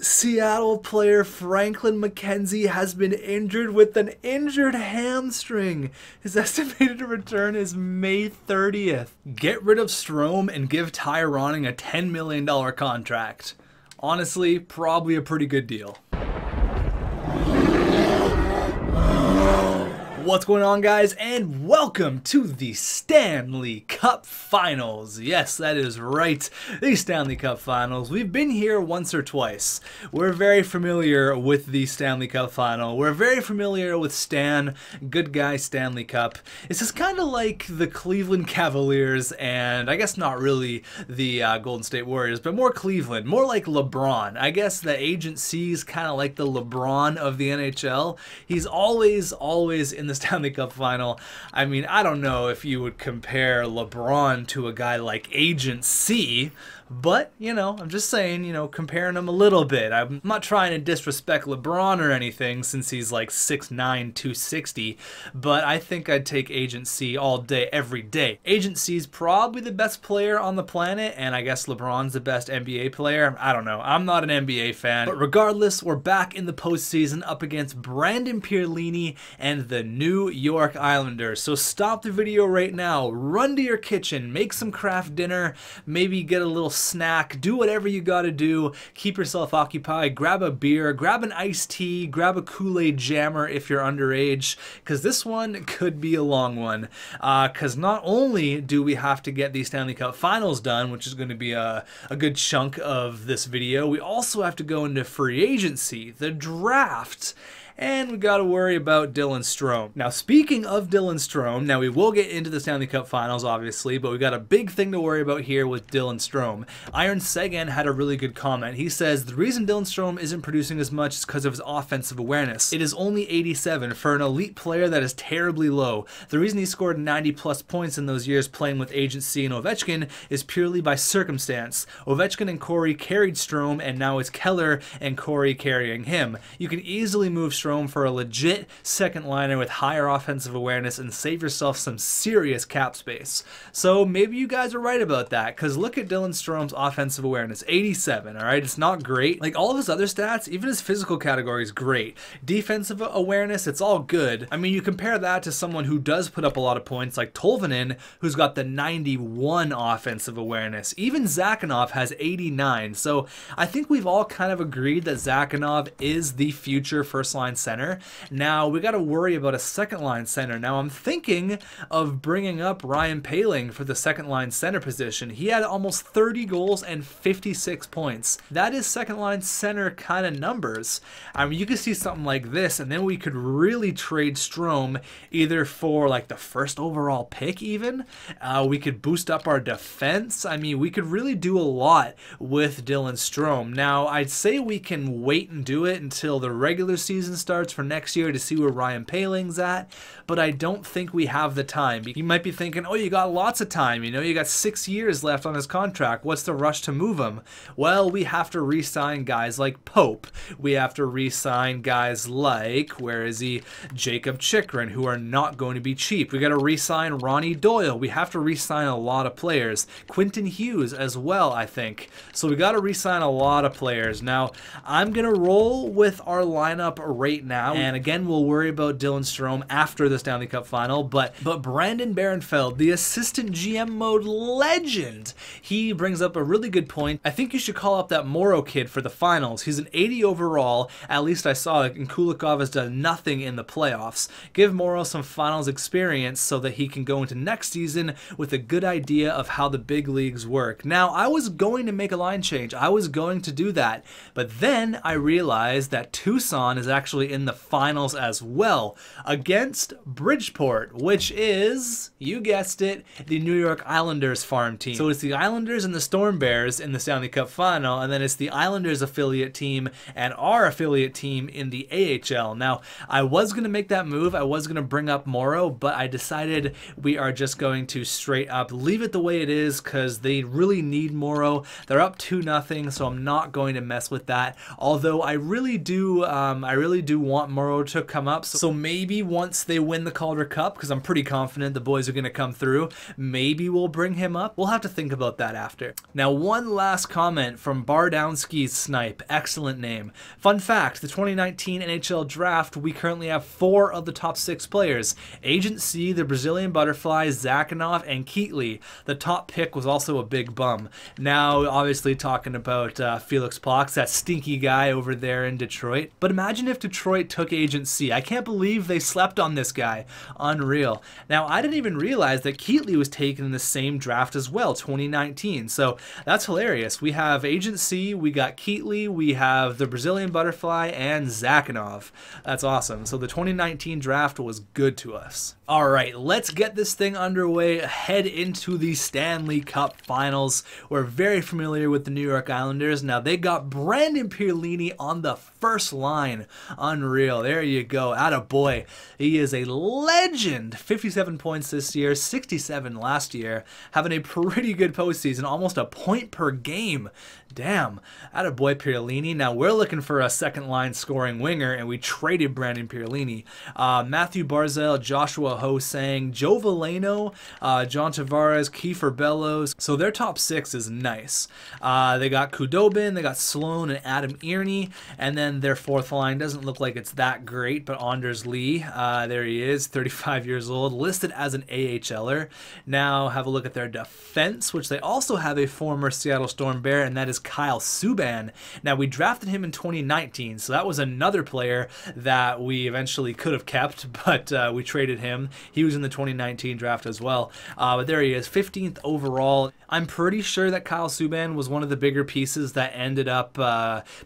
Seattle player Franklin McKenzie has been injured with an injured hamstring. His estimated return is May 30th. Get rid of Strome and give Ty Ronning a $10 million contract. Honestly, probably a pretty good deal. What's going on, guys, and welcome to the Stanley Cup Finals. Yes, that is right, the Stanley Cup Finals. We've been here once or twice. We're very familiar with the Stanley Cup Final. We're very familiar with Stan, good guy Stanley Cup. This is kind of like the Cleveland Cavaliers and I guess not really the Golden State Warriors, but more Cleveland, more like LeBron. I guess the Agent C is kind of like the LeBron of the NHL. He's always in the Stanley Cup Final. I mean, I don't know if you would compare LeBron to a guy like Agent C, but, you know, I'm just saying, you know, comparing him a little bit. I'm not trying to disrespect LeBron or anything since he's like 6'9", 260, but I think I'd take Agent C all day, every day. Agent C's probably the best player on the planet, and I guess LeBron's the best NBA player. I don't know. I'm not an NBA fan. But regardless, we're back in the postseason up against Brandon Pirlini and the New York Islanders. So stop the video right now, run to your kitchen, make some craft dinner, maybe get a little snack, do whatever you gotta do, keep yourself occupied, grab a beer, grab an iced tea, grab a Kool-Aid jammer if you're underage, because this one could be a long one, because not only do we have to get the Stanley Cup Finals done, which is going to be a good chunk of this video, we also have to go into free agency, the draft, and we got to worry about Dylan Strome. Now, speaking of Dylan Strome, now we will get into the Stanley Cup Finals, obviously, but we got a big thing to worry about here with Dylan Strome. Iron Seguin had a really good comment. He says, the reason Dylan Strome isn't producing as much is because of his offensive awareness. It is only 87 for an elite player. That is terribly low. The reason he scored 90 plus points in those years playing with Agent C and Ovechkin is purely by circumstance. Ovechkin and Corey carried Strome, and now it's Keller and Corey carrying him. You can easily move Strome for a legit second liner with higher offensive awareness and save yourself some serious cap space. So maybe you guys are right about that, because look at Dylan Strome's offensive awareness, 87, all right? It's not great. Like all of his other stats, even his physical category is great. Defensive awareness, it's all good. I mean, you compare that to someone who does put up a lot of points like Tolvanen, who's got the 91 offensive awareness. Even Zakhanov has 89. So I think we've all kind of agreed that Zakhanov is the future first line center. Now we got to worry about a second line center. Now I'm thinking of bringing up Ryan Poehling for the second line center position. He had almost 30 goals and 56 points. That is second line center kind of numbers. I mean, you could see something like this, and then we could really trade Strome either for like the first overall pick, even we could boost up our defense. I mean, we could really do a lot with Dylan Strome. Now I'd say we can wait and do it until the regular season starts for next year to see where Ryan Poehling's at, but I don't think we have the time. You might be thinking, oh, you got lots of time, you know, you got 6 years left on his contract, what's the rush to move him? Well, we have to re-sign guys like Pope, we have to re-sign guys like, where is he, Jakob Chychrun, who are not going to be cheap. We got to re-sign Ronnie Doyle, we have to re-sign a lot of players, Quentin Hughes as well, I think. So we got to re-sign a lot of players. Now I'm gonna roll with our lineup right now, and again we'll worry about Dylan Strome after the Stanley Cup Final, but Brandon Behrenfeld, the assistant GM mode legend, he brings up a really good point. I think you should call up that Moro kid for the finals. He's an 80 overall, at least I saw it, and Kulikov has done nothing in the playoffs. Give Moro some finals experience so that he can go into next season with a good idea of how the big leagues work. Now I was going to make a line change, I was going to do that, but then I realized that Tucson is actually in the finals as well against Bridgeport, which is, you guessed it, the New York Islanders farm team. So it's the Islanders and the Storm Bears in the Stanley Cup Final, and then it's the Islanders affiliate team and our affiliate team in the AHL. Now I was going to make that move, I was going to bring up Morrow, but I decided we are just going to straight up leave it the way it is, because they really need Morrow. They're up 2-0, so I'm not going to mess with that, although I really do do want Morrow to come up. So maybe once they win the Calder Cup, because I'm pretty confident the boys are going to come through, maybe we'll bring him up. We'll have to think about that after. Now, one last comment from Bardownski's Snipe. Excellent name. Fun fact, the 2019 NHL draft, we currently have 4 of the top 6 players. Agent C, the Brazilian Butterfly, Zakhanov, and Keatley. The top pick was also a big bum. Now, obviously talking about Felix Pox, that stinky guy over there in Detroit. But imagine if Detroit took Agent C. I can't believe they slept on this guy. Unreal. Now, I didn't even realize that Keatley was taken in the same draft as well, 2019. So that's hilarious. We have Agent C, we got Keatley, we have the Brazilian Butterfly, and Zakhanov. That's awesome. So the 2019 draft was good to us. All right, let's get this thing underway. Head into the Stanley Cup Finals. We're very familiar with the New York Islanders. Now, they got Brandon Pirlini on the first line. Unreal. There you go. Attaboy. He is a legend. 57 points this year, 67 last year. Having a pretty good postseason, almost a point per game. Damn. Attaboy Pirlini. Now, we're looking for a second line scoring winger, and we traded Brandon Pirlini. Matthew Barzal, Joshua Hosang, Joe Valeno, John Tavares, Kiefer Bellows. So their top 6 is nice. They got Kudobin, they got Sloan and Adam Ernie, and then their fourth line doesn't look like it's that great, but Anders Lee, there he is, 35 years old, listed as an AHLer. Now have a look at their defense, which they also have a former Seattle Storm Bear, and that is Kyle Subban. Now we drafted him in 2019, so that was another player that we eventually could have kept, but we traded him. He was in the 2019 draft as well, but there he is, 15th overall. I'm pretty sure that Kyle Subban was one of the bigger pieces that ended up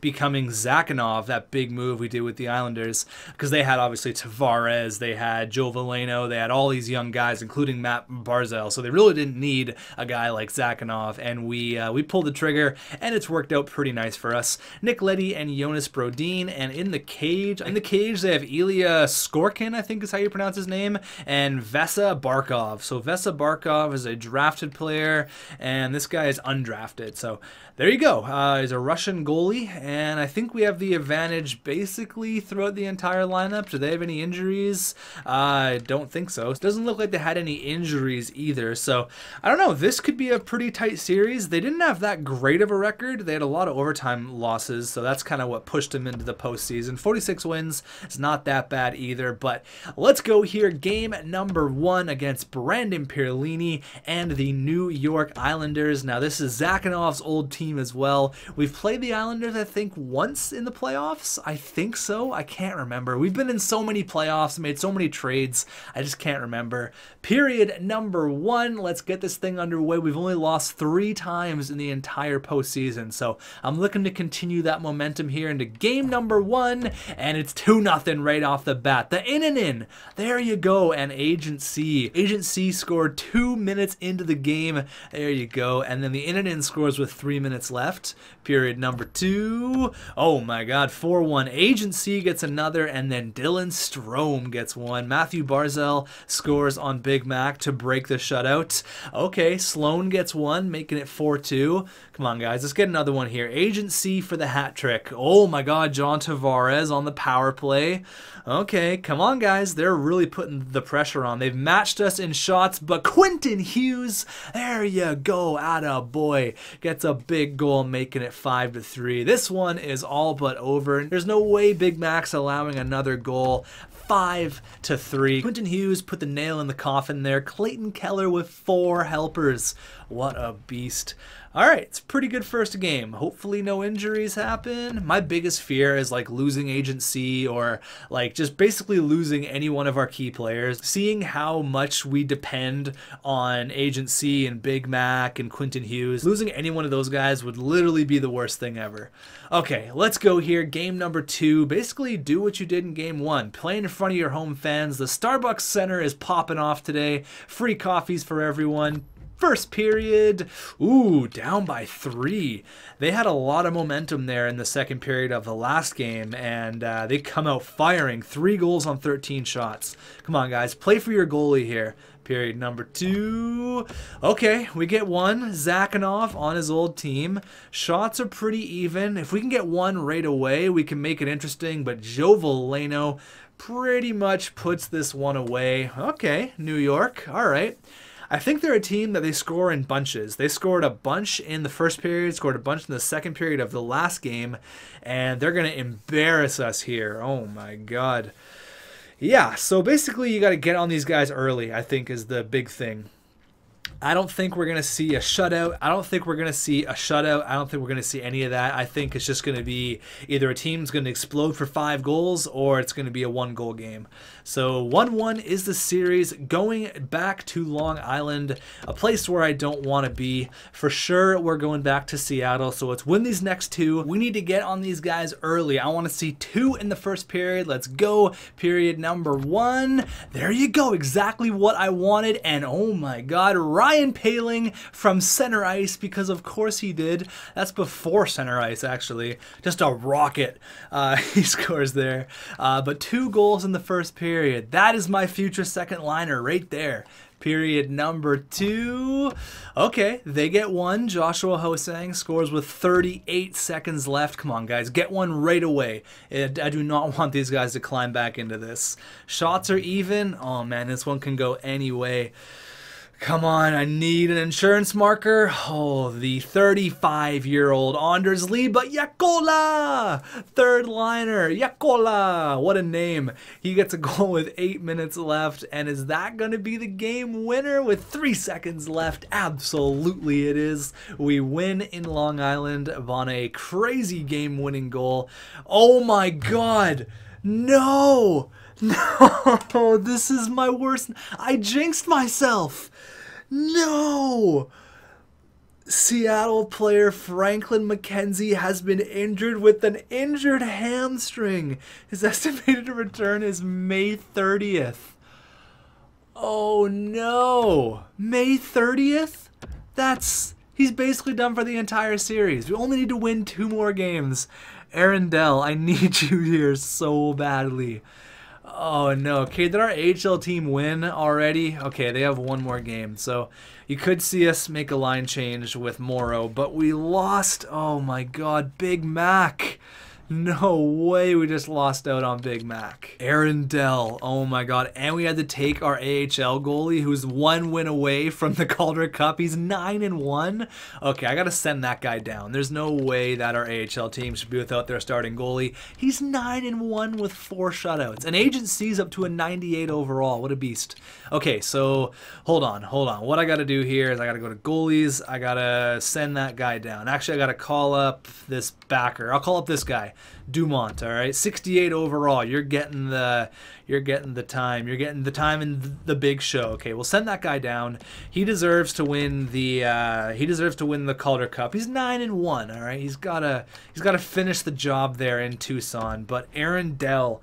becoming Zakhanov, that big move we did with the Islanders, because they had obviously Tavares, they had Joe Valeno, they had all these young guys, including Matt Barzal, so they really didn't need a guy like Zakhanov, and we pulled the trigger, and it's worked out pretty nice for us. Nick Leddy and Jonas Brodin, and in the cage they have Ilya Skorkin, I think is how you pronounce his name, and Vesa Barkov. So Vesa Barkov is a drafted player, and this guy is undrafted, so there you go. He's a Russian goalie, and I think we have the advantage basically throughout the entire lineup. Do they have any injuries? I don't think so. It doesn't look like they had any injuries either, so I don't know. This could be a pretty tight series. They didn't have that great of a record. They had a lot of overtime losses, so that's kind of what pushed them into the postseason. 46 wins. It's not that bad either, but let's go here. Game number 1 against Brandon Pirlini and the New York Islanders. Now, this is Zakhanov's old team as well. We've played the Islanders, I think, once in the playoffs. I think so. I can't remember. We've been in so many playoffs, made so many trades. I just can't remember. Period number 1. Let's get this thing underway. We've only lost 3 times in the entire postseason, so I'm looking to continue that momentum here into game number 1, and it's 2-0 right off the bat. The in and in. There you go, and Agent C. Agent C scored 2 minutes into the game. There you go, and then the in and in scores with 3 minutes left. Period number 2. Oh my god, 4-1. Agent C gets another, and then Dylan Strome gets one. Matthew Barzal scores on Big Mac to break the shutout. Okay, Sloan gets one, making it 4-2. Come on, guys, let's get another one here. Agent C for the hat trick. Oh my god, John Tavares on the power play. Okay, come on, guys. They're really putting the pressure on. They've matched us in shots, but Quentin Hughes, there you go, attaboy, gets a big goal, making it 5-3. This one is all but over. There's no way Big Mac's allowing another goal. 5-3. Quentin Hughes put the nail in the coffin there. Clayton Keller with 4 helpers. What a beast. All right, it's a pretty good first game. Hopefully no injuries happen. My biggest fear is like losing Agent C, or like just basically losing any one of our key players. Seeing how much we depend on Agent C and Big Mac and Quentin Hughes, losing any one of those guys would literally be the worst thing ever. Okay, let's go here. Game number 2. Basically do what you did in game 1. Playing in front of your home fans. The Starbucks Center is popping off today. Free coffees for everyone. First period, ooh, down by 3. They had a lot of momentum there in the second period of the last game, and they come out firing. 3 goals on 13 shots. Come on, guys, play for your goalie here. period number two. Okay, we get one. Zakhanov on his old team. Shots are pretty even. If we can get one right away, we can make it interesting, but Joe Valeno pretty much puts this one away. Okay, New York. All right. I think they're a team that they score in bunches. They scored a bunch in the first period, scored a bunch in the second period of the last game, and they're going to embarrass us here. Oh, my God. Yeah, so basically you got to get on these guys early, I think, is the big thing. I don't think we're going to see a shutout. I don't think we're going to see any of that. I think it's just going to be either a team's going to explode for 5 goals or it's going to be a 1-goal game. So 1-1 is the series, going back to Long Island, a place where I don't want to be. For sure, we're going back to Seattle, so let's win these next 2. We need to get on these guys early. I want to see 2 in the first period. Let's go. Period number 1. There you go. Exactly what I wanted, and oh my God, Ryan Poehling from center ice, because of course he did. That's before center ice, actually. Just a rocket. He scores there. But 2 goals in the first period. That is my future second liner right there. Period number 2. Okay, they get one. Joshua Hosang scores with 38 seconds left. Come on, guys. Get one right away. I do not want these guys to climb back into this. Shots are even. Oh, man, this one can go any way. Come on, I need an insurance marker. Oh, the 35-year-old Anders Lee, but Yakola! Third liner, Yakola! What a name. He gets a goal with 8 minutes left, and is that going to be the game winner with 3 seconds left? Absolutely it is. We win in Long Island on a crazy game-winning goal. Oh my God! No! No, this is my worst. I jinxed myself. No. Seattle player Franklin McKenzie has been injured with an injured hamstring. His estimated return is May 30th. Oh no. May 30th? He's basically done for the entire series. We only need to win 2 more games. Aaron Dell, I need you here so badly. Oh no, okay, did our AHL team win already? Okay, they have 1 more game, so you could see us make a line change with Moro, but we lost. Oh my God, Big Mac. No way, we just lost out on Big Mac. Aaron Dell, oh my God, and we had to take our AHL goalie who's 1 win away from the Calder Cup. He's 9-1. Okay, I gotta send that guy down. There's no way that our AHL team should be without their starting goalie. He's 9-1 with 4 shutouts. And Agent C's up to a 98 overall. What a beast. Okay, so hold on. What I gotta do here is I gotta go to goalies. I gotta send that guy down. Actually, I gotta call up this backer. I'll call up this guy. Dumont, all right, 68 overall. You're getting the time in the big show. Okay, we'll send that guy down. He deserves to win the Calder Cup. He's 9-1. All right, he's gotta finish the job there in Tucson. But Aaron Dell.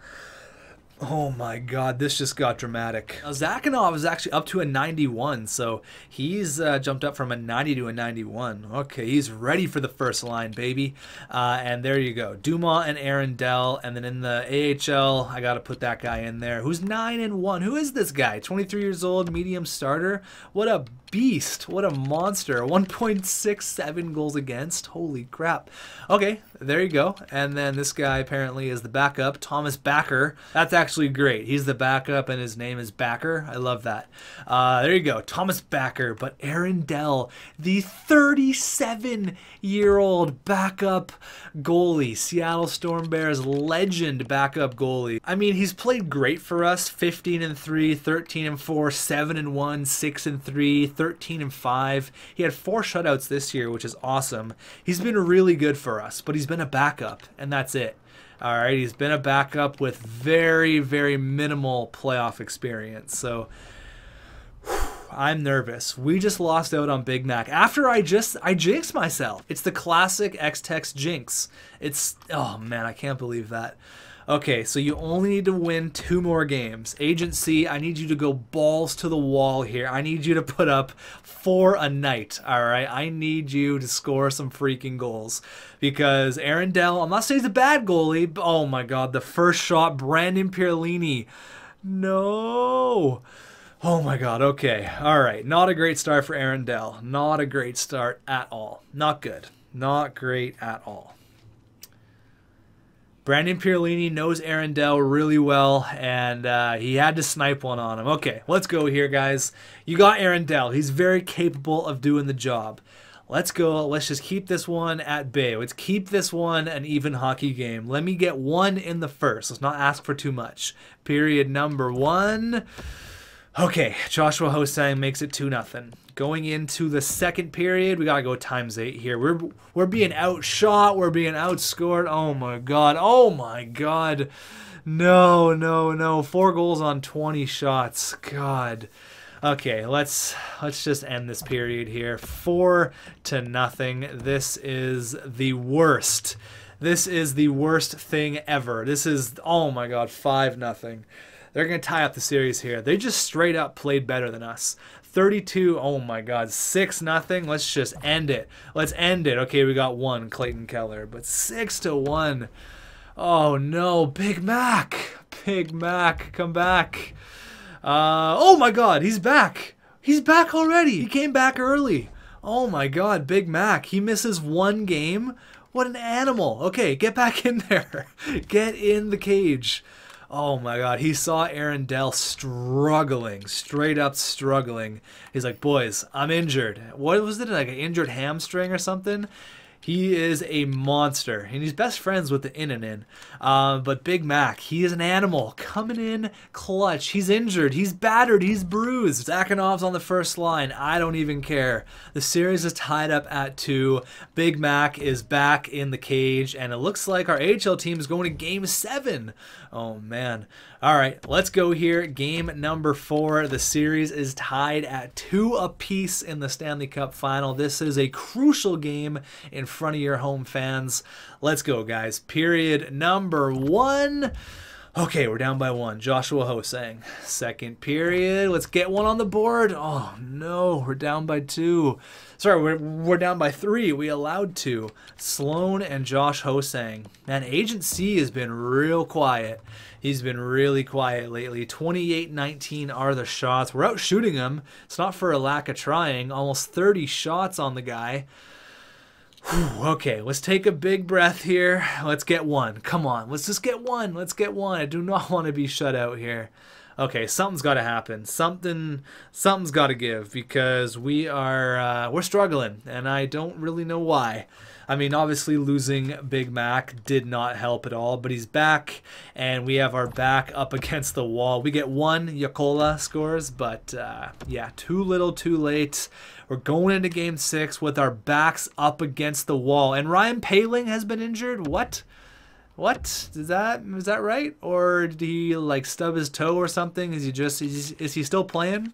Oh my God, this just got dramatic. Now, Zakhanov is actually up to a 91, so he's jumped up from a 90 to a 91. Okay, he's ready for the first line, baby. And there you go. Dumont and Aaron Dell, and then in the AHL, I got to put that guy in there, who's 9-1. Who is this guy? 23 years old, medium starter. What a beast. What a monster. 1.67 goals against. Holy crap. Okay, there you go. And then this guy apparently is the backup, Thomas Backer. That's actually great. He's the backup and his name is Backer. I love that. There you go. Thomas Backer. But Aaron Dell, the 37-year-old backup goalie. Seattle Storm Bears legend backup goalie. I mean, he's played great for us. 15-3, 13-4, 7-1, 6-3, 13-5. He had 4 shutouts this year, which is awesome. He's been really good for us, but he's been a backup, and that's it. All right, he's been a backup with very, very minimal playoff experience. So I'm nervous. We just lost out on Big Mac after I jinxed myself. It's the classic X-Tex jinx. It's, oh man, I can't believe that. Okay, so you only need to win 2 more games. Agent C, I need you to go balls to the wall here. I need you to put up 4 a night, all right? I need you to score some freaking goals because Aaron Dell, I'm not saying he's a bad goalie, but oh my God, the first shot, Brandon Pirlini. No. Oh my God, okay. All right, not a great start for Aaron Dell. Not a great start at all. Not good. Not great at all. Brandon Pirlini knows Aaron Dell really well, and he had to snipe one on him. Okay, let's go here, guys. You got Aaron Dell. He's very capable of doing the job. Let's go. Let's just keep this one at bay. Let's keep this one an even hockey game. Let me get one in the first. Let's not ask for too much. Period number one. Okay, Joshua Hosang makes it 2-0. Going into the second period, we gotta go times 8 here. We're being outshot, we're being outscored. Oh my God, oh my God. No, no, no. 4 goals on 20 shots. God. Okay, let's just end this period here. 4-0. This is the worst. This is the worst thing ever. This is, oh my God, 5-0. They're gonna tie up the series here. They just straight up played better than us. 32, oh my God, 6-0. Let's just end it. Let's end it. Okay, we got one, Clayton Keller, but 6-1. Oh no, Big Mac. Big Mac, come back. Oh my God, he's back. He's back already. He came back early. Oh my God, Big Mac. He misses one game. What an animal. Okay, get back in there. Get in the cage. Oh my God, he saw Aaron Dell struggling, straight up struggling. He's like, boys, I'm injured. What was it, like an injured hamstring or something? He is a monster, and he's best friends with the in-and-in. But Big Mac, he is an animal, coming in clutch. He's injured, he's battered, he's bruised. Zakhanov's on the first line, I don't even care. The series is tied up at 2. Big Mac is back in the cage, and it looks like our AHL team is going to Game 7. Oh, man. All right, let's go here. Game number 4. The series is tied at 2 apiece in the Stanley Cup Final. This is a crucial game in front of your home fans. Let's go, guys. Period number 1. Okay, we're down by 1. Joshua Hosang. Second period. Let's get one on the board. Oh, no. We're down by 2. Sorry, we're down by 3. We allowed 2. Sloan and Josh Hosang. Man, Agent C has been real quiet. He's been really quiet lately. 28-19 are the shots. We're out shooting him. It's not for a lack of trying. Almost 30 shots on the guy. Whew, okay, let's take a big breath here. Let's get one. Come on, let's just get one. Let's get one. I do not want to be shut out here. Okay, something's got to happen. Something's got to give, because we are we're struggling, and I don't really know why. I mean, obviously losing Big Mac did not help at all, but he's back, and we have our back up against the wall. We get one, Yakola scores, but yeah, too little, too late. We're going into Game 6 with our backs up against the wall, and Ryan Poehling has been injured. What? What is that right? Or did he like stub his toe or something? Is he still playing?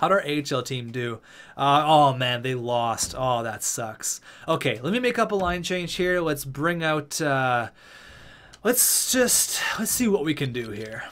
How'd our AHL team do? Oh man, they lost. Oh, that sucks. Okay, let me make up a line change here. Let's bring out. Let's see what we can do here.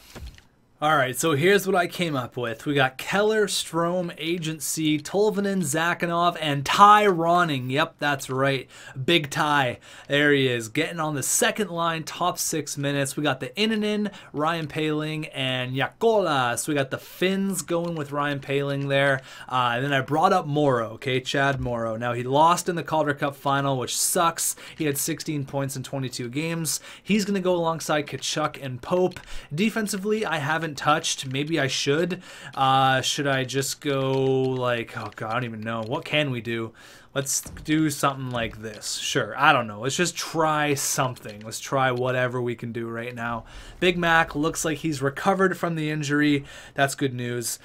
All right, so here's what I came up with. We got Keller, Strome, Agent C, Tolvanen, Zakhanov, and Ty Ronning. Yep, that's right. Big Ty. There he is, getting on the second line, top 6 minutes. We got the in-and-in, Ryan Poehling, and Yakola. So we got the Finns going with Ryan Poehling there. And then I brought up Moro, okay, Chad Moro. Now, he lost in the Calder Cup final, which sucks. He had 16 points in 22 games. He's going to go alongside Tkachuk and Pope. Defensively, I haven't touched. Maybe I should. Should I just go like, oh God, I don't even know. What can we do? Let's do something like this. Sure, I don't know. Let's just try something. Let's try whatever we can do right now. Big Mac looks like he's recovered from the injury. That's good news.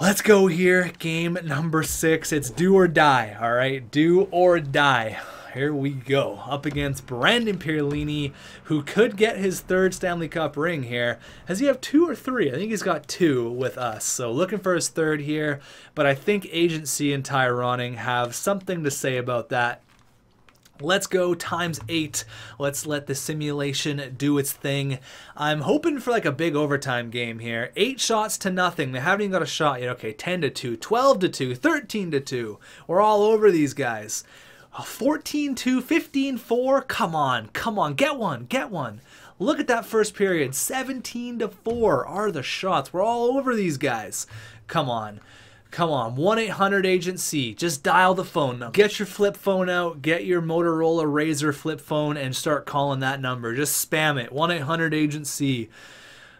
Let's go here. Game number 6. It's do or die. All right, do or die. Here we go, up against Brandon Pirlini, who could get his 3rd Stanley Cup ring here. Does he have 2 or 3? I think he's got 2 with us, so looking for his 3rd here. But I think Agent C and Ty Ronning have something to say about that. Let's go times 8. Let's let the simulation do its thing. I'm hoping for like a big overtime game here. 8 shots to nothing. They haven't even got a shot yet. Okay, 10 to 2, 12 to 2, 13 to 2. We're all over these guys. 14-2, 15-4. Come on, come on, get one, get one. Look at that first period. 17-4 are the shots. We're all over these guys. Come on. Come on, 1-800-AGENT-C. Just dial the phone number. Get your flip phone out. Get your Motorola Razr flip phone and start calling that number. Just spam it. 1-800-AGENT-C.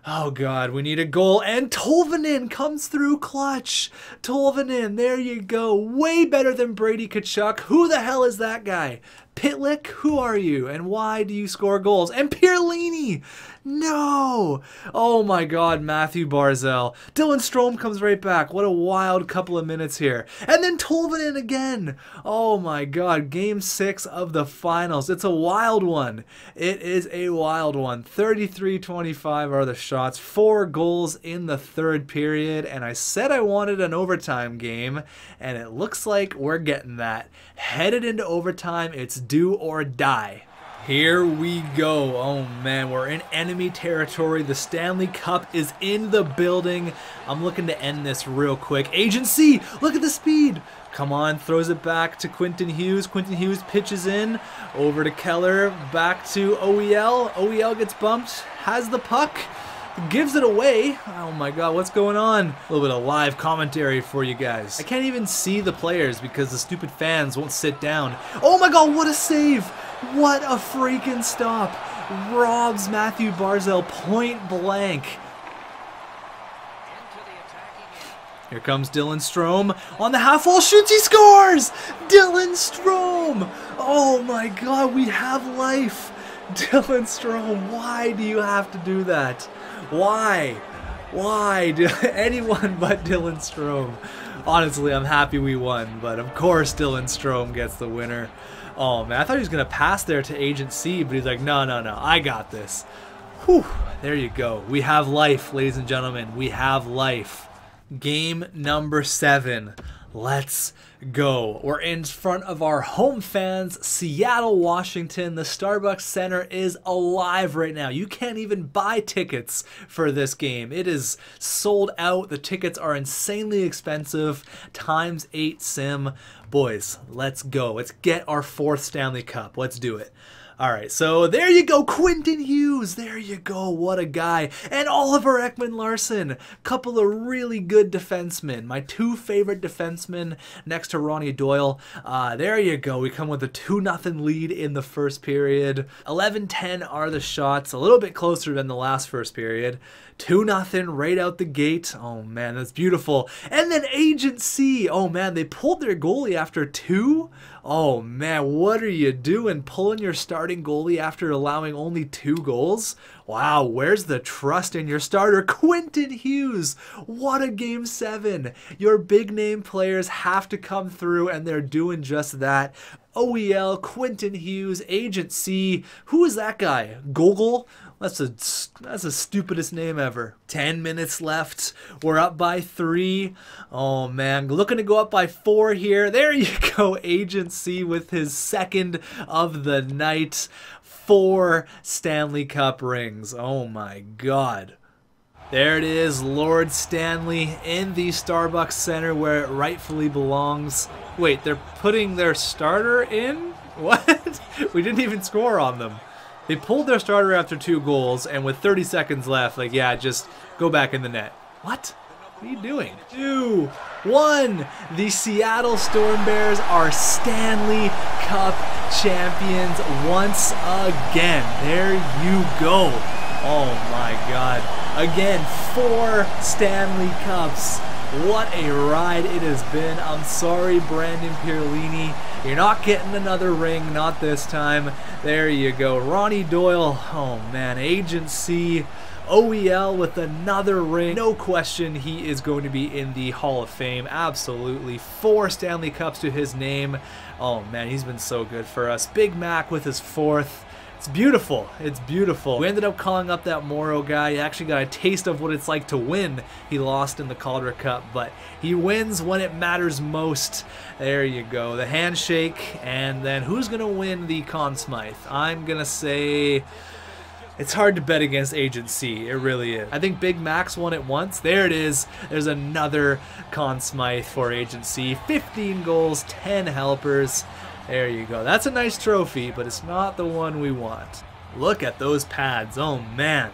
Oh, God, we need a goal. And Tolvanen comes through clutch. Tolvanen, there you go. Way better than Brady Tkachuk. Who the hell is that guy? Pitlick, who are you? And why do you score goals? And Pirlini! No! Oh my God, Matthew Barzal. Dylan Strome comes right back. What a wild couple of minutes here. And then Tolvanen again. Oh my God, game 6 of the finals. It's a wild one. It is a wild one. 33-25 are the shots. 4 goals in the third period. And I said I wanted an overtime game. And it looks like we're getting that. Headed into overtime. It's do or die. Here we go. Oh man, we're in enemy territory. The Stanley Cup is in the building. I'm looking to end this real quick. Agent C, look at the speed. Come on, throws it back to Quentin Hughes. Quentin Hughes pitches in, over to Keller, back to OEL. OEL gets bumped, has the puck. Gives it away. Oh my God, what's going on? A little bit of live commentary for you guys. I can't even see the players because the stupid fans won't sit down. Oh my God, what a save! What a freaking stop! Robs Matthew Barzal point blank. Here comes Dylan Strome on the half wall, shoots, he scores! Dylan Strome! Oh my God, we have life! Dylan Strome, why do you have to do that? Why? Why do anyone but Dylan Strome? Honestly, I'm happy we won, but of course Dylan Strome gets the winner. Oh man, I thought he was going to pass there to Agent C, but he's like, no, no, no, I got this. Whew, there you go. We have life, ladies and gentlemen. We have life. Game number 7. Let's go. We're in front of our home fans, Seattle, Washington. The Starbucks Center is alive right now. You can't even buy tickets for this game. It is sold out. The tickets are insanely expensive. Times 8 sim. Boys, let's go. Let's get our 4th Stanley Cup. Let's do it. Alright, so there you go, Quentin Hughes, there you go, what a guy. And Oliver Ekman-Larsson, couple of really good defensemen, my 2 favorite defensemen next to Ronnie Doyle. There you go, we come with a 2-0 lead in the first period. 11-10 are the shots, a little bit closer than the last first period. 2-0 right out the gate. Oh man, that's beautiful. And then Agent C, oh man, they pulled their goalie after 2? Oh man, what are you doing, pulling your starting goalie after allowing only 2 goals? Wow, where's the trust in your starter? Quentin Hughes, what a game 7. Your big name players have to come through and they're doing just that. OEL, Quentin Hughes, Agent C. Who is that guy? Gogol? That's the stupidest name ever. 10 minutes left. We're up by 3. Oh man, looking to go up by 4 here. There you go, Agent C with his 2nd of the night. 4 Stanley Cup rings. Oh my God. There it is, Lord Stanley in the Starbucks Center where it rightfully belongs. Wait, they're putting their starter in? What? We didn't even score on them. They pulled their starter after 2 goals, and with 30 seconds left, like, yeah, just go back in the net. What? What are you doing? 2-1. The Seattle Storm Bears are Stanley Cup champions once again. There you go. Oh, my God. Again, 4 Stanley Cups. What a ride it has been. I'm sorry, Brandon Pirlini. You're not getting another ring, not this time. There you go. Ronnie Doyle. Oh, man. Agent C. OEL with another ring. No question he is going to be in the Hall of Fame. Absolutely. 4 Stanley Cups to his name. Oh, man. He's been so good for us. Big Mac with his 4th. It's beautiful. It's beautiful. We ended up calling up that Moro guy. He actually got a taste of what it's like to win. He lost in the Calder Cup, but he wins when it matters most. There you go. The handshake. And then who's going to win the Conn Smythe? I'm going to say it's hard to bet against Agent C. It really is. I think Big Mac's won it once. There it is. There's another Conn Smythe for Agent C. 15 goals, 10 helpers. There you go. That's a nice trophy, but it's not the one we want. Look at those pads. Oh, man.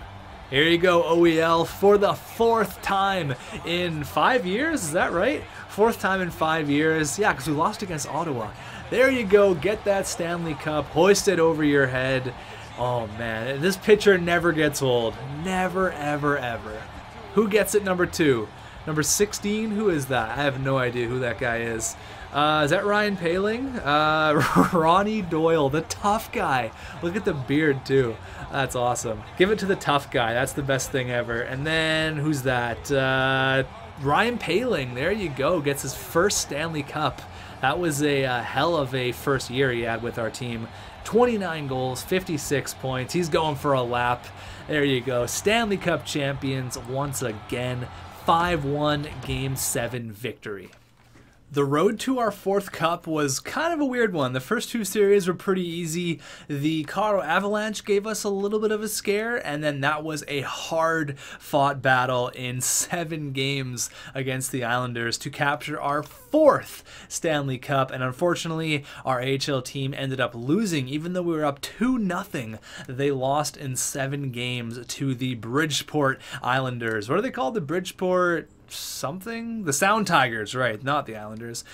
Here you go, OEL, for the fourth time in 5 years. Is that right? Fourth time in 5 years. Yeah, because we lost against Ottawa. There you go. Get that Stanley Cup. Hoist it over your head. Oh, man. This picture never gets old. Never, ever, ever. Who gets it number two? Number 16? Who is that? I have no idea who that guy is. Is that Ryan Poehling? Ronnie Doyle, the tough guy. Look at the beard, too. That's awesome. Give it to the tough guy. That's the best thing ever. And then, who's that? Ryan Poehling. There you go. Gets his first Stanley Cup. That was a hell of a first year he had with our team. 29 goals, 56 points. He's going for a lap. There you go. Stanley Cup champions once again. 5-1 Game 7 victory. The road to our fourth cup was kind of a weird one. The first two series were pretty easy. The Colorado Avalanche gave us a little bit of a scare, and then that was a hard-fought battle in 7 games against the Islanders to capture our fourth Stanley Cup, and unfortunately, our AHL team ended up losing. Even though we were up 2-0, they lost in 7 games to the Bridgeport Islanders. What are they called? The Bridgeport... something? The Sound Tigers, right, not the Islanders.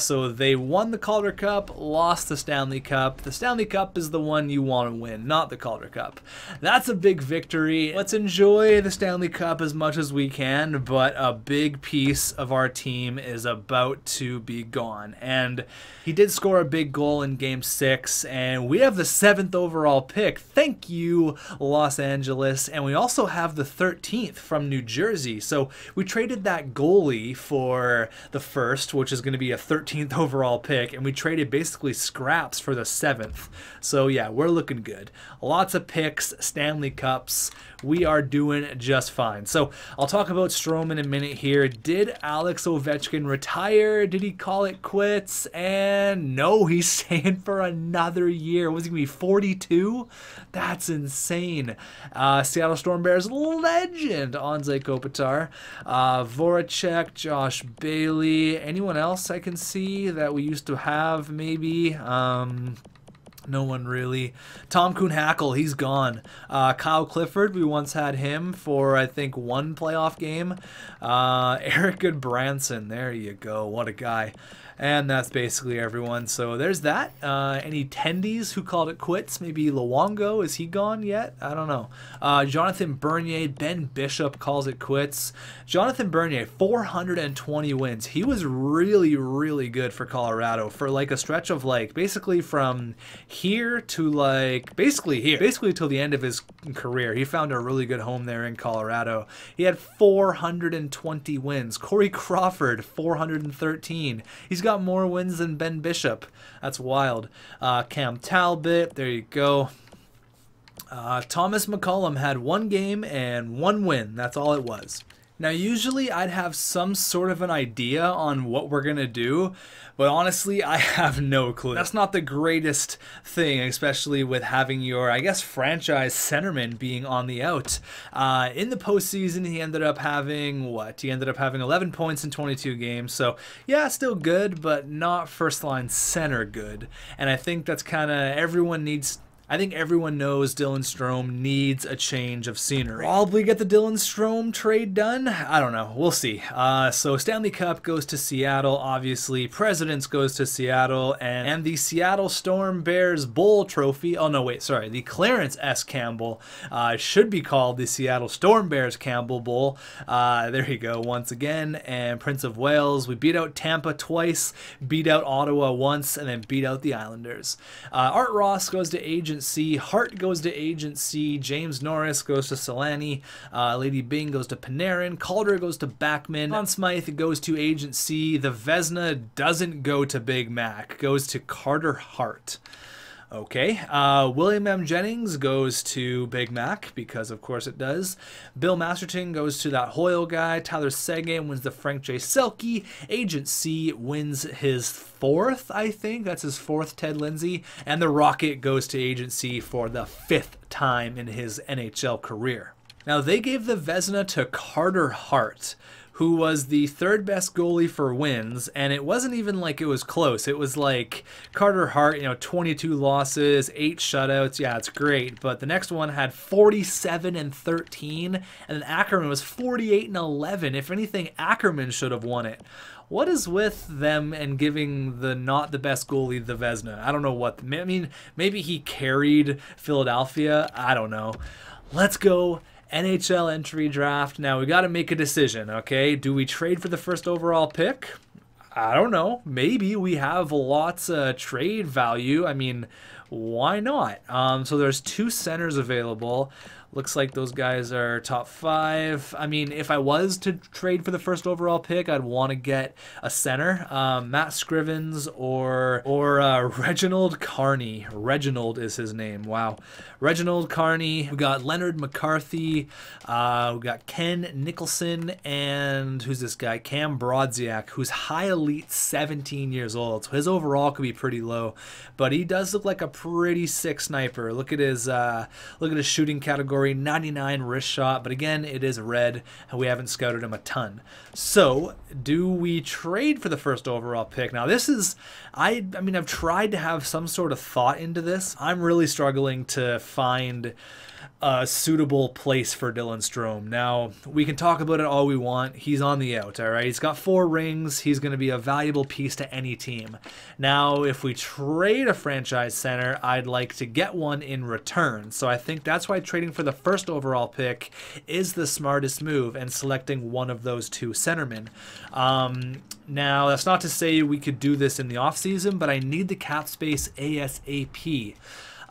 So they won the Calder Cup, lost the Stanley Cup. The Stanley Cup is the one you want to win, not the Calder Cup. That's a big victory. Let's enjoy the Stanley Cup as much as we can, but a big piece of our team is about to be gone. And he did score a big goal in Game 6, and we have the 7th overall pick. Thank you, Los Angeles. And we also have the 13th from New Jersey. So we traded that goalie for the first, which is going to be a 13th overall pick, and we traded basically scraps for the 7th. So yeah, we're looking good. Lots of picks, Stanley Cups. We are doing just fine. So I'll talk about Strome in a minute here. Did Alex Ovechkin retire? Did he call it quits? And no, he's staying for another year. Was he going to be 42? That's insane. Seattle Storm Bears legend Anze Kopitar. Voracek, Josh Bailey, anyone else I can see that we used to have maybe? No one really. Tom Kuhn-Hackl, he's gone. Kyle Clifford, we once had him for, I think, 1 playoff game. Eric Goodbranson, there you go, what a guy. And that's basically everyone. So there's that. Any tendies who called it quits? Maybe Luongo, is he gone yet? I don't know. Jonathan Bernier, Ben Bishop calls it quits. Jonathan Bernier, 420 wins. He was really, really good for Colorado for like a stretch of like basically from here to like basically here, basically till the end of his career. He found a really good home there in Colorado. He had 420 wins. Corey Crawford, 413. He's got more wins than Ben Bishop. That's wild. Cam Talbot, there you go. Thomas McCollum had 1 game and 1 win. That's all it was. Now, usually I'd have some sort of an idea on what we're going to do, but honestly, I have no clue. That's not the greatest thing, especially with having your, I guess, franchise centerman being on the out. In the postseason, he ended up having, what? He ended up having 11 points in 22 games. So, yeah, still good, but not first-line center good. And I think that's kind of everyone needs... I think everyone knows Dylan Strome needs a change of scenery. Probably get the Dylan Strome trade done. I don't know. We'll see. So Stanley Cup goes to Seattle, obviously. Presidents goes to Seattle. And the Seattle Storm Bears Bowl Trophy. Oh, no, wait. Sorry. The Clarence S. Campbell should be called the Seattle Storm Bears Campbell Bowl. There you go. Once again. And Prince of Wales. We beat out Tampa twice. Beat out Ottawa once. And then beat out the Islanders. Art Ross goes to Agent C. Hart goes to Agent C. James Norris goes to Solani. Lady Bing goes to Panarin. Calder goes to Backman. Conn Smythe goes to Agent C. The Vezina doesn't go to Big Mac. Goes to Carter Hart. Okay. William M. Jennings goes to Big Mac, because of course it does. Bill Masterton goes to that Hoyle guy. Tyler Seguin wins the Frank J. Selke. Agent C wins his 4th, I think. That's his 4th Ted Lindsay. And the Rocket goes to Agent C for the 5th time in his NHL career. Now, they gave the Vezina to Carter Hart, who was the third best goalie for wins, and it wasn't even like it was close. It was like Carter Hart, 22 losses, 8 shutouts. Yeah, it's great. But the next one had 47-13, and then Ackerman was 48-11. If anything, Ackerman should have won it. What is with them and giving the not the best goalie the Vezina? I don't know what. I mean, maybe he carried Philadelphia. I don't know. Let's go. NHL entry draft. Now we got to make a decision, okay? Do we trade for the first overall pick? I don't know. Maybe we have lots of trade value. I mean, why not? So there's 2 centers available. Looks like those guys are top 5. I mean, if I was to trade for the first overall pick, I'd want to get a center, Matt Scrivens or Reginald Carney. Reginald is his name. Wow, Reginald Carney. We got Leonard McCarthy. We got Ken Nicholson, and who's this guy? Cam Brodziak, who's high elite, 17 years old. So his overall could be pretty low, but he does look like a pretty sick sniper. Look at his shooting category. 99 wrist shot, but again, it is red, and we haven't scouted him a ton. So, do we trade for the first overall pick? Now, this is, I mean, I've tried to have some sort of thought into this. I'm really struggling to find a suitable place for Dylan Strome. Now, we can talk about it all we want. He's on the out, all right? He's got 4 rings. He's going to be a valuable piece to any team. Now, if we trade a franchise center, I'd like to get one in return. So I think that's why trading for the first overall pick is the smartest move and selecting one of those 2 centermen. Now, that's not to say we could do this in the offseason, but I need the cap space ASAP.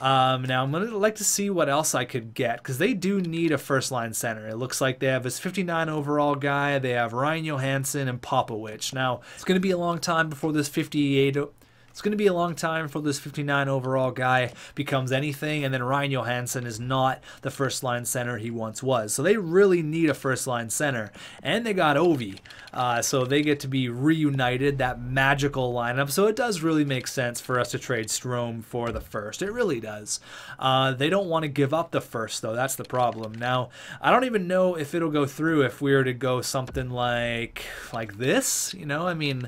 Now, I'm going to like to see what else I could get, because they do need a first-line center. It looks like they have this 59 overall guy. They have Ryan Johansson and Popovich. Now, it's going to be a long time before this 59 overall guy becomes anything, and then Ryan Johansson is not the first-line center he once was. So they really need a first-line center. And they got Ovi, so they get to be reunited, that magical lineup. So it does really make sense for us to trade Strome for the first. It really does. They don't want to give up the first, though. That's the problem. Now, I don't even know if it'll go through if we were to go something like this, I mean,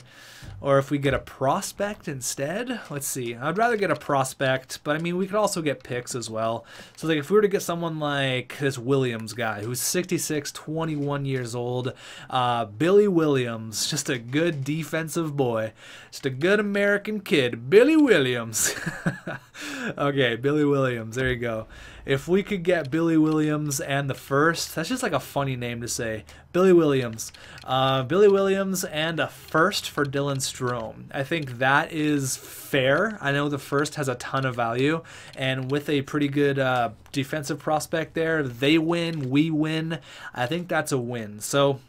or if we get a prospect instead. Let's see. I'd rather get a prospect, but I mean, we could also get picks as well. So like if we were to get someone like this Williams guy, who's 66, 21 years old, Billy Williams, just a good defensive boy, just a good American kid, Billy Williams. Okay, Billy Williams, there you go. If we could get Billy Williams and the first, that's just like a funny name to say. Billy Williams. Billy Williams and a first for Dylan Strome. I think that is fair. I know the first has a ton of value, and with a pretty good defensive prospect there, they win, we win. I think that's a win. So,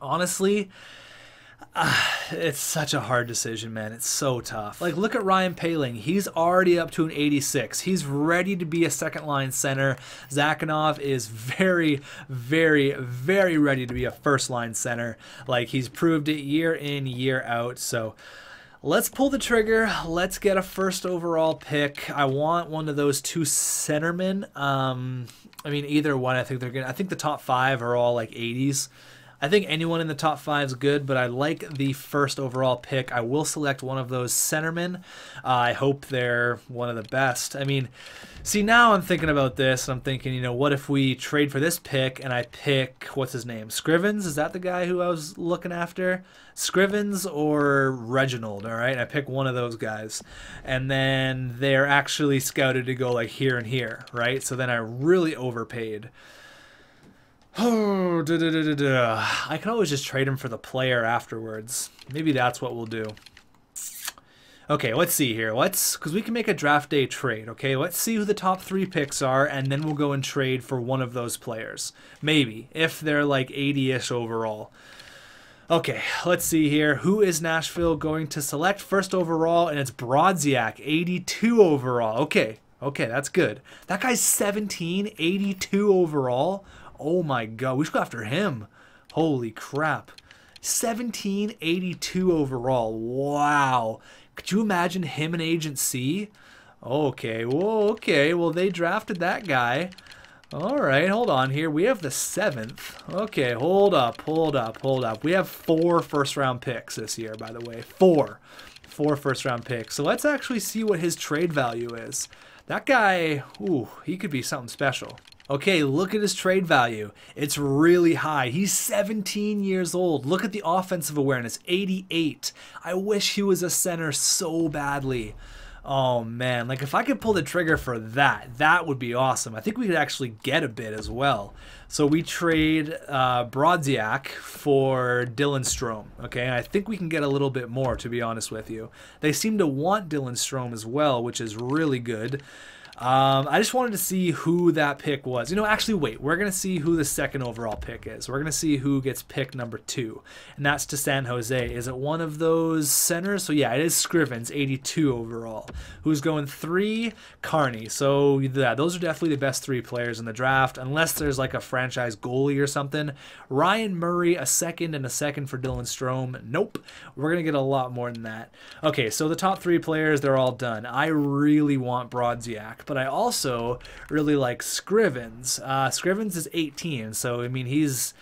honestly, it's such a hard decision, man. It's so tough. Like, look at Ryan Poehling. He's already up to an 86. He's ready to be a second-line center. Zakhanov is very, very, very ready to be a first-line center. Like, he's proved it year in, year out. So let's pull the trigger. Let's get a first overall pick. I want one of those 2 centermen. I mean, either one. I think they're gonna. I think the top 5 are all like 80s. I think anyone in the top 5 is good, but I like the first overall pick. I will select one of those centermen. I hope they're one of the best. I mean, see, now I'm thinking about this, and I'm thinking, what if we trade for this pick and I pick, what's his name? Scrivens? Is that the guy who I was looking after? Scrivens or Reginald, all right? I pick one of those guys. And then they're actually scouted to go like here and here, right? So then I really overpaid. Oh, I can always just trade him for the player afterwards. Maybe that's what we'll do. Okay, let's see here. Because we can make a draft day trade, okay? Let's see who the top 3 picks are, and then we'll go and trade for one of those players. Maybe, if they're like 80-ish overall. Okay, let's see here. Who is Nashville going to select first overall? And it's Brodziak, 82 overall. Okay, that's good. That guy's 17, 82 overall. Oh my god, we should go after him. Holy crap. 1782 overall. Wow. Could you imagine him and Agent C? Okay, well, they drafted that guy. All right, hold on here. We have the 7th. Okay, hold up. We have 4 first-round picks this year, by the way. 4 first-round picks. So let's actually see what his trade value is. That guy, ooh, he could be something special. Okay, look at his trade value. It's really high. He's 17 years old. Look at the offensive awareness, 88. I wish he was a center so badly. Oh man, like if I could pull the trigger for that, that would be awesome. I think we could actually get a bid as well. So we trade Brodziak for Dylan Strome, okay? And I think we can get a little bit more, to be honest with you. They seem to want Dylan Strome as well, which is really good. I just wanted to see who that pick was. You know, actually, wait. We're going to see who the 2nd overall pick is. We're going to see who gets pick number 2, and that's to San Jose. Is it one of those centers? So, yeah, it is Scrivens, 82 overall. Who's going 3? Carney. So, yeah, those are definitely the best 3 players in the draft, unless there's, like, a franchise goalie or something. Ryan Murray, a 2nd, and a 2nd for Dylan Strome. Nope. We're going to get a lot more than that. Okay, so the top 3 players, they're all done. I really want Brodziak. But I also really like Scrivens. Scrivens is 18, so, I mean, he's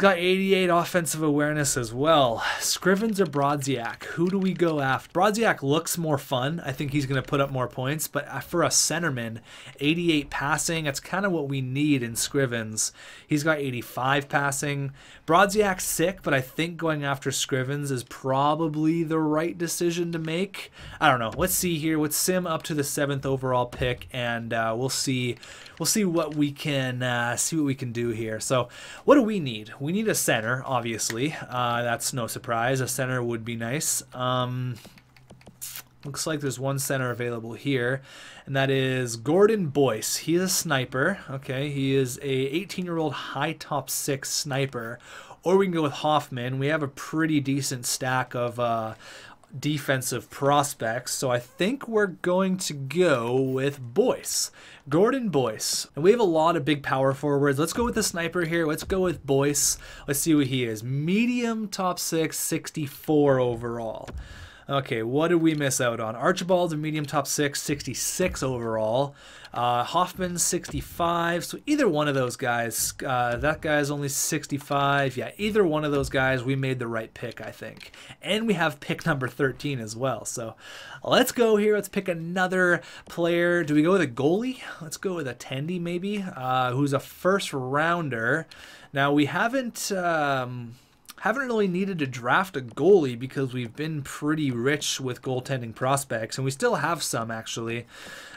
got 88 offensive awareness as well. Scrivens or Brodziak, who do we go after? Brodziak looks more fun. I think he's going to put up more points, but for a centerman, 88 passing, that's kind of what we need in Scrivens. He's got 85 passing. Brodziak's sick, but I think going after Scrivens is probably the right decision to make. I don't know. Let's see here. Let's sim up to the 7th overall pick, and we'll see what we can do here. So, what do we need? We need a center, obviously. That's no surprise. A center would be nice. Looks like there's one center available here, and that is Gordon Boyce. He's a sniper. Okay, he is a 18-year-old high top 6 sniper. Or we can go with Hoffman. We have a pretty decent stack of defensive prospects, so I think we're going to go with Boyce. Gordon Boyce. And we have a lot of big power forwards. Let's go with the sniper here. Let's go with Boyce. Let's see what he is. Medium top 6, 64 overall. Okay, what did we miss out on? Archibald's a medium top 6, 66 overall. Hoffman, 65. So either one of those guys, that guy's only 65. Yeah, either one of those guys, we made the right pick, I think. And we have pick number 13 as well. So let's go here. Let's pick another player. Do we go with a goalie? Let's go with Attendee maybe, who's a first rounder. Now, we haven't really needed to draft a goalie because we've been pretty rich with goaltending prospects, and we still have some, actually.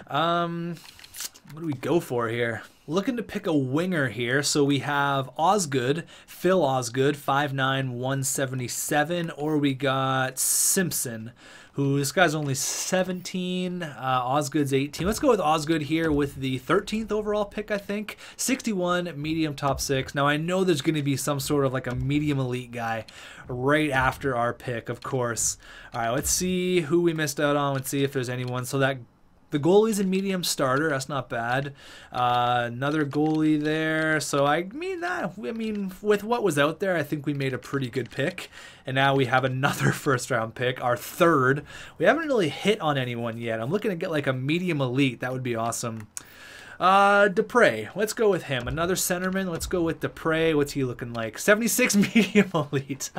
What do we go for here? Looking to pick a winger here, so we have Osgood, Phil Osgood, 5'9", 177, or we got Simpson, who this guy's only 17, Osgood's 18. Let's go with Osgood here with the 13th overall pick, I think. 61, medium top 6. Now, I know there's going to be some sort of like a medium elite guy right after our pick, of course. All right, let's see who we missed out on. Let's see if there's anyone. So that the goalie's a medium starter. That's not bad. Another goalie there. So, I mean, with what was out there, I think we made a pretty good pick. And now we have another first-round pick, our 3rd. We haven't really hit on anyone yet. I'm looking to get, like, a medium elite. That would be awesome. Dupre. Let's go with him. Another centerman. Let's go with Dupre. What's he looking like? 76, medium elite.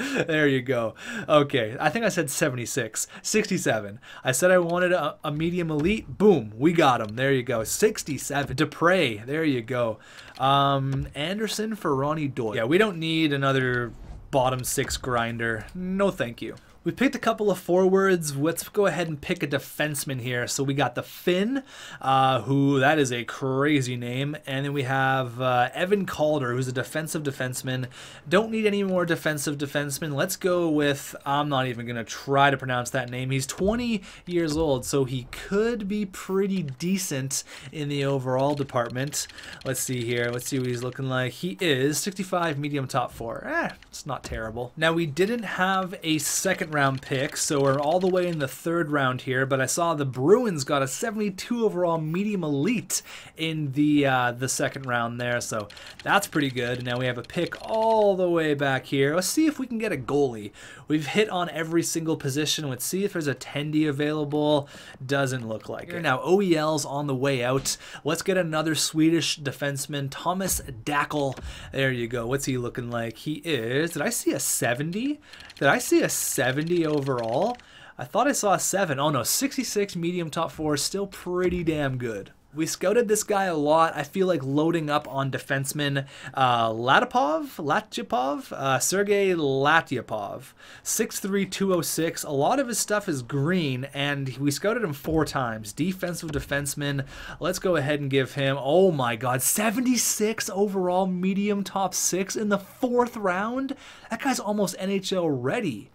There you go. Okay, I think I said 76. 67. I said I wanted a medium elite. Boom, we got him. There you go. 67. Dupre. There you go. Anderson for Ronnie Doyle. Yeah, we don't need another bottom 6 grinder. No thank you. We picked a couple of forwards. Let's go ahead and pick a defenseman here. So we got the Finn, who that is a crazy name. And then we have Evan Calder, who's a defensive defenseman. Don't need any more defensive defensemen. Let's go with, I'm not even going to try to pronounce that name. He's 20 years old, so he could be pretty decent in the overall department. Let's see here. Let's see what he's looking like. He is 65, medium top 4. It's not terrible. Now, we didn't have a second round second-round pick, so we're all the way in the third round here, but I saw the Bruins got a 72 overall medium elite in the second round there, so that's pretty good. Now we have a pick all the way back here. Let's see if we can get a goalie. We've hit on every single position. Let's see if there's a Tendi available. Doesn't look like it. Now OEL's on the way out. Let's get another Swedish defenseman, Thomas Dackle. There you go. What's he looking like? He is, did I see a 70? Did I see a 70 overall? I thought I saw a 7. Oh no, 66 medium top four, still pretty damn good. We scouted this guy a lot. I feel like loading up on defenseman Sergei Latyapov. 6'3", 206. A lot of his stuff is green, and we scouted him 4 times. Defensive defenseman. Let's go ahead and give him, oh my god, 76 overall, medium top 6 in the 4th round? That guy's almost NHL ready.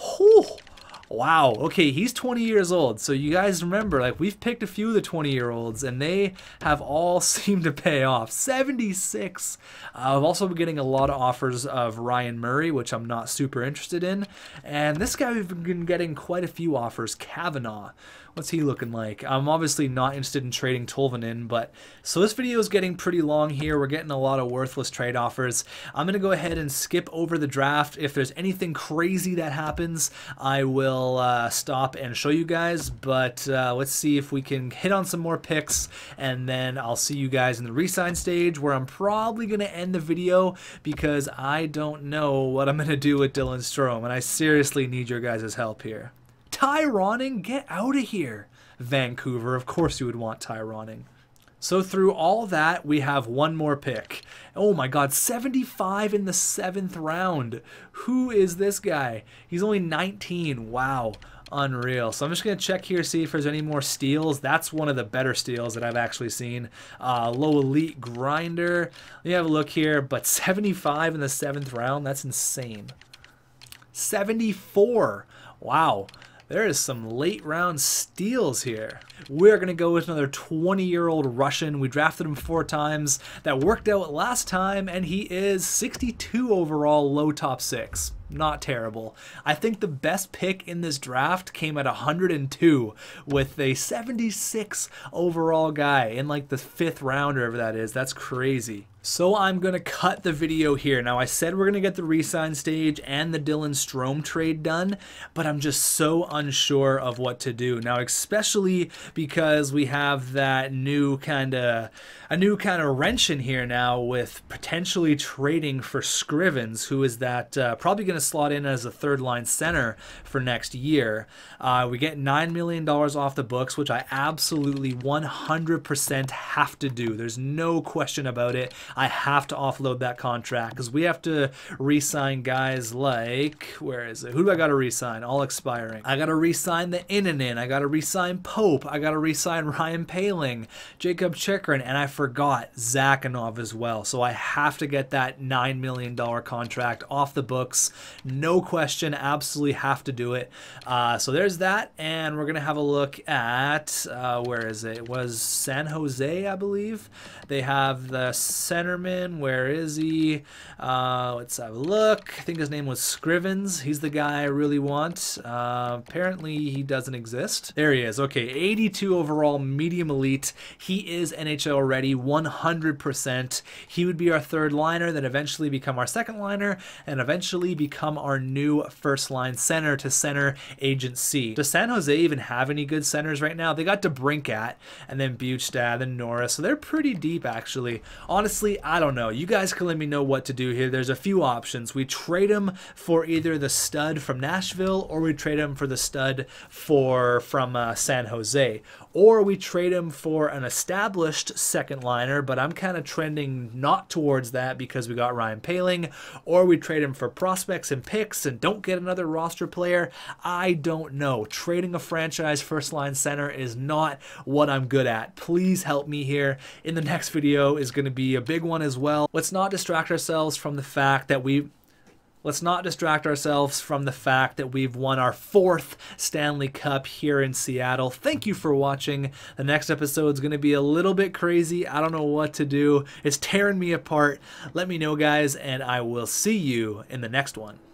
Oh. Wow, okay, he's 20 years old, so you guys remember, like, we've picked a few of the 20-year-olds, and they have all seemed to pay off. 76. I've also been getting a lot of offers of Ryan Murray, which I'm not super interested in, and this guy we've been getting quite a few offers, Kavanaugh. What's he looking like? I'm obviously not interested in trading Tolvanen, but so this video is getting pretty long here. We're getting a lot of worthless trade offers. I'm going to go ahead and skip over the draft. If there's anything crazy that happens, I will stop and show you guys, but let's see if we can hit on some more picks, and then I'll see you guys in the re-sign stage, where I'm probably going to end the video because I don't know what I'm going to do with Dylan Strome, and I seriously need your guys' help here. Ty Ronning, get out of here. Vancouver, of course you would want Ty Ronning. So through all that, we have one more pick. Oh my god, 75 in the 7th round. Who is this guy? He's only 19. Wow. Unreal. So I'm just going to check here, see if there's any more steals. That's one of the better steals that I've actually seen. Low elite grinder. Let me have a look here, but 75 in the 7th round, that's insane. 74. Wow. There is some late round steals here. We're gonna go with another 20-year-old Russian. We drafted him 4 times. That worked out last time, and he is 62 overall, low top 6. Not terrible. I think the best pick in this draft came at 102 with a 76 overall guy in like the 5th round, or whatever that is. That's crazy. So I'm going to cut the video here. Now I said we're going to get the re-sign stage and the Dylan Strome trade done, but I'm just so unsure of what to do. Now, especially because we have that new kind of wrench in here now with potentially trading for Scrivens, who is that probably going to slot in as a 3rd-line center for next year. We get $9 million off the books, which I absolutely 100% have to do. There's no question about it. I have to offload that contract because we have to re-sign guys like, where is it? Who do I got to re-sign? All expiring. I got to re-sign the Inanen. I got to re-sign Pope. I got to re-sign Ryan Poehling, Jakob Chychrun, and I forgot Zakhanov as well. So I have to get that $9 million contract off the books. No question. Absolutely have to do it. So there's that. And we're going to have a look at, where is it? It was San Jose, I believe. They have the centerman. Where is he? Let's have a look. I think his name was Scrivens. He's the guy I really want. Apparently he doesn't exist. There he is. Okay, 82 overall, medium elite. He is NHL ready, 100%. He would be our 3rd liner, then eventually become our 2nd liner, and eventually become our new 1st line center to center Agent C. Does San Jose even have any good centers right now? They got DeBrincat, and then Bjugstad, and Norris, so they're pretty deep actually. Honestly, I don't know. You guys can let me know what to do here. There's a few options. We trade him for either the stud from Nashville, or we trade him for the stud from San Jose, or we trade him for an established 2nd liner, but I'm kind of trending not towards that because we got Ryan Poehling, or we trade him for prospects and picks and don't get another roster player. I don't know. Trading a franchise 1st-line center is not what I'm good at. Please help me here. In the next video is going to be a big one as well. Let's not distract ourselves from the fact that we've won our 4th Stanley Cup here in Seattle. Thank you for watching. The next episode is going to be a little bit crazy. I don't know what to do. It's tearing me apart. Let me know, guys, and I will see you in the next one.